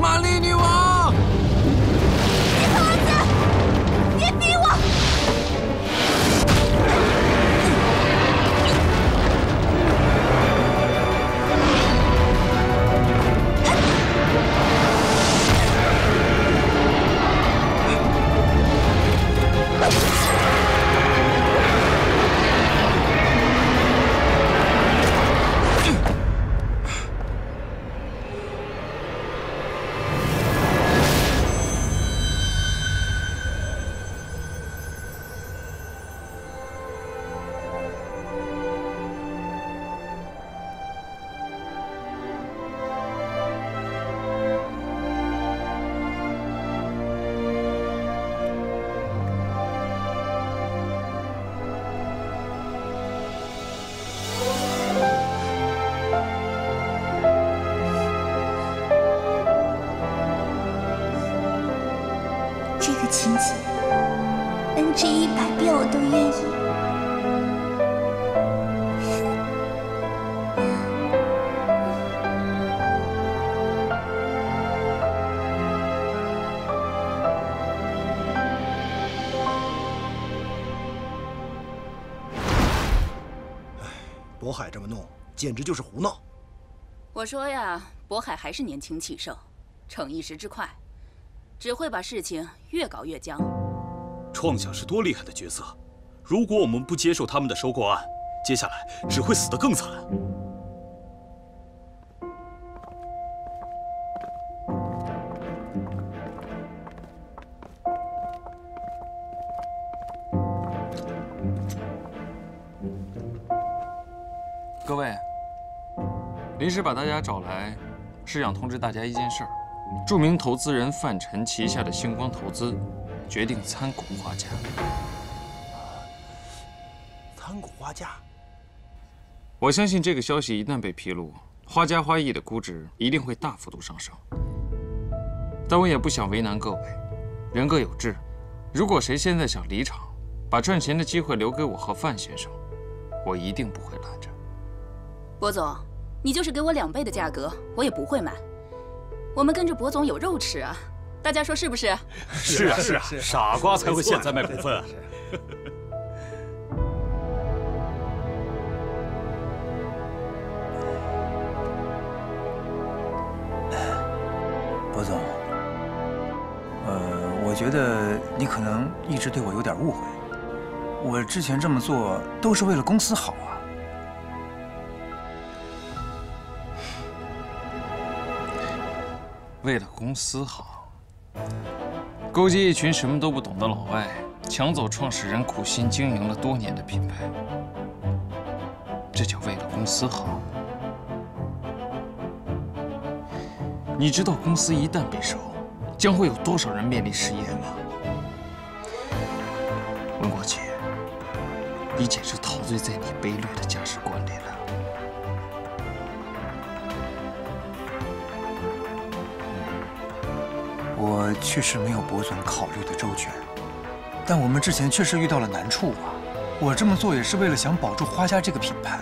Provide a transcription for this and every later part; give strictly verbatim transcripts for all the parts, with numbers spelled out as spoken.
玛丽女王！尼克儿子，别逼我！渤海这么弄，简直就是胡闹！我说呀，渤海还是年轻气盛，逞一时之快，只会把事情越搞越僵。创想是多厉害的角色，如果我们不接受他们的收购案，接下来只会死得更惨。各位，临时把大家找来，是想通知大家一件事儿：著名投资人范晨旗下的星光投资决定参股花价。参股花价？我相信这个消息一旦被披露，花家花艺的估值一定会大幅度上升。但我也不想为难各位，人各有志。如果谁现在想离场，把赚钱的机会留给我和范先生，我一定不会拦着。 博总，你就是给我两倍的价格，我也不会买。我们跟着博总有肉吃啊，大家说是不是？是啊是啊，傻瓜才会现在卖股份啊！博总，呃，我觉得你可能一直对我有点误会，我之前这么做都是为了公司好啊。 为了公司好，勾结一群什么都不懂的老外，抢走创始人苦心经营了多年的品牌，这叫为了公司好。你知道公司一旦被收，将会有多少人面临失业吗？文国旗，你简直陶醉在你卑劣的价值观里了。 我确实没有博总考虑的周全，但我们之前确实遇到了难处啊。我这么做也是为了想保住花家这个品牌。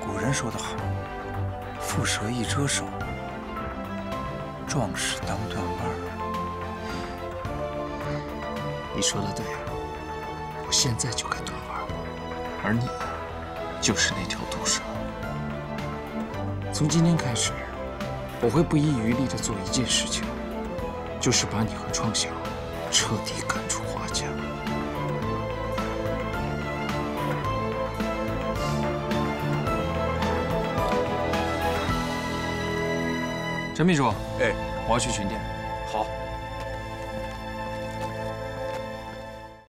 古人说得好，“覆蛇一遮手，壮士当断腕”。你说的对，我现在就该断腕，而你就是那条毒蛇。从今天开始，我会不遗余力地做一件事情。 就是把你和创想彻底赶出花家。陈秘书，哎，我要去巡店。好。